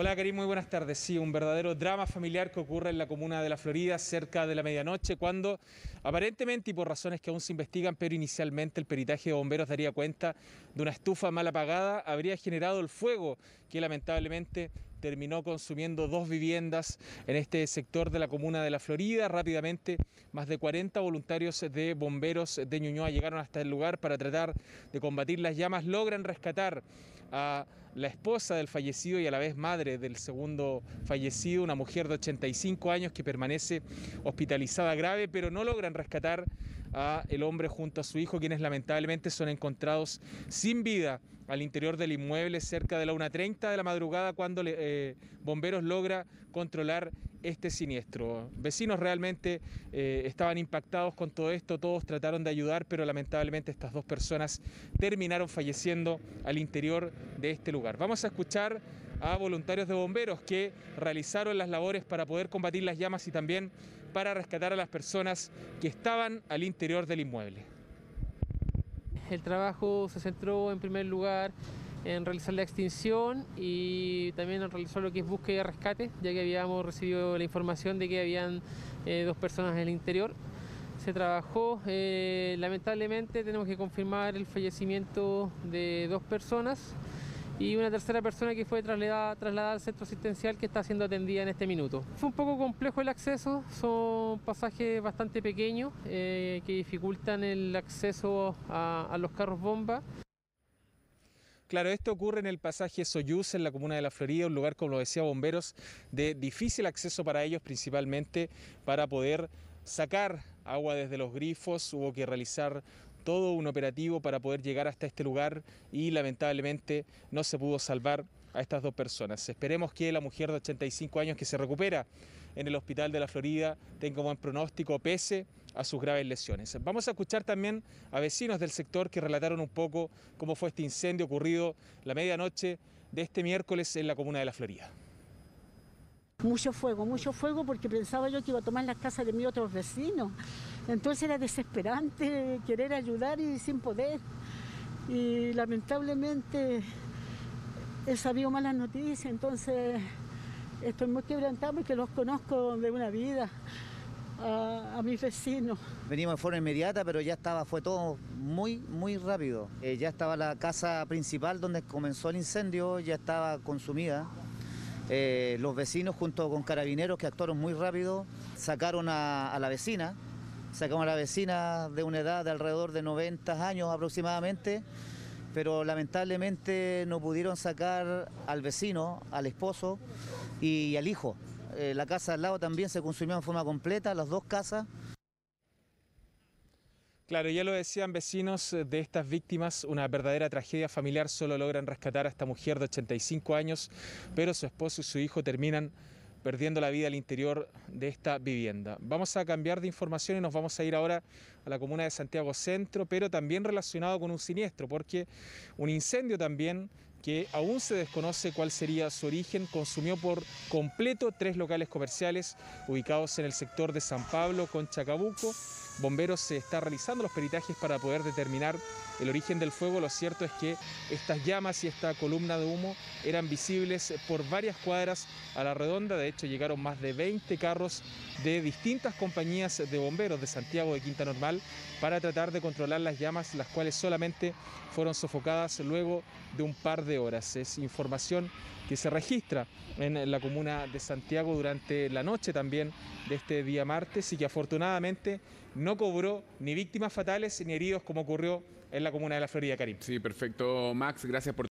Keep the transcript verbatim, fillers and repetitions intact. Hola Karim, muy buenas tardes. Sí, un verdadero drama familiar que ocurre en la comuna de La Florida cerca de la medianoche, cuando aparentemente y por razones que aún se investigan, pero inicialmente el peritaje de bomberos daría cuenta de una estufa mal apagada, habría generado el fuego que lamentablemente terminó consumiendo dos viviendas en este sector de la comuna de La Florida. Rápidamente, más de cuarenta voluntarios de bomberos de Ñuñoa llegaron hasta el lugar para tratar de combatir las llamas. Logran rescatar a la esposa del fallecido y a la vez madre del segundo fallecido, una mujer de ochenta y cinco años que permanece hospitalizada grave, pero no logran rescatar a el hombre junto a su hijo, quienes lamentablemente son encontrados sin vida al interior del inmueble cerca de la una treinta de la madrugada, cuando le, eh, bomberos logra controlar este siniestro. Vecinos realmente eh, estaban impactados con todo esto, todos trataron de ayudar, pero lamentablemente estas dos personas terminaron falleciendo al interior de este lugar. Vamos a escuchar a voluntarios de bomberos que realizaron las labores para poder combatir las llamas y también para rescatar a las personas que estaban al interior del inmueble. El trabajo se centró en primer lugar en realizar la extinción y también en realizar lo que es búsqueda y rescate, ya que habíamos recibido la información de que habían eh, dos personas en el interior. Se trabajó, eh, lamentablemente tenemos que confirmar el fallecimiento de dos personas y una tercera persona que fue trasladada, trasladada al centro asistencial, que está siendo atendida en este minuto. Fue un poco complejo el acceso, son pasajes bastante pequeños eh, que dificultan el acceso a, a los carros bomba. Claro, esto ocurre en el pasaje Soyuz, en la comuna de La Florida, un lugar, como lo decía, bomberos, de difícil acceso para ellos, principalmente para poder sacar agua desde los grifos. Hubo que realizar todo un operativo para poder llegar hasta este lugar y lamentablemente no se pudo salvar a estas dos personas. Esperemos que la mujer de ochenta y cinco años, que se recupera en el hospital de La Florida, tenga buen pronóstico pese a sus graves lesiones. Vamos a escuchar también a vecinos del sector que relataron un poco cómo fue este incendio ocurrido la medianoche de este miércoles en la comuna de La Florida. Mucho fuego, mucho fuego, porque pensaba yo que iba a tomar las casas de mis otros vecinos. Entonces era desesperante querer ayudar y sin poder. Y lamentablemente he sabido malas noticias, entonces estoy muy quebrantada porque los conozco de una vida, a, a mis vecinos. Venimos de forma inmediata, pero ya estaba, fue todo muy, muy rápido. Eh, ya estaba la casa principal donde comenzó el incendio, ya estaba consumida. Eh, los vecinos junto con carabineros, que actuaron muy rápido, sacaron a, a la vecina, sacaron a la vecina de una edad de alrededor de noventa años aproximadamente, pero lamentablemente no pudieron sacar al vecino, al esposo y al hijo. Eh, la casa al lado también se consumió en forma completa, las dos casas. Claro, ya lo decían vecinos de estas víctimas, una verdadera tragedia familiar. Solo logran rescatar a esta mujer de ochenta y cinco años, pero su esposo y su hijo terminan perdiendo la vida al interior de esta vivienda. Vamos a cambiar de información y nos vamos a ir ahora a la comuna de Santiago Centro, pero también relacionado con un siniestro, porque un incendio también que aún se desconoce cuál sería su origen, consumió por completo tres locales comerciales ubicados en el sector de San Pablo con Chacabuco. Bomberos se está realizando los peritajes para poder determinar el origen del fuego. Lo cierto es que estas llamas y esta columna de humo eran visibles por varias cuadras a la redonda. De hecho, llegaron más de veinte carros de distintas compañías de bomberos de Santiago, de Quinta Normal, para tratar de controlar las llamas, las cuales solamente fueron sofocadas luego de un par de horas. Es información que se registra en la comuna de Santiago durante la noche también de este día martes, y que afortunadamente no cobró ni víctimas fatales ni heridos, como ocurrió en la comuna de La Florida, Karim. Sí, perfecto, Max, gracias por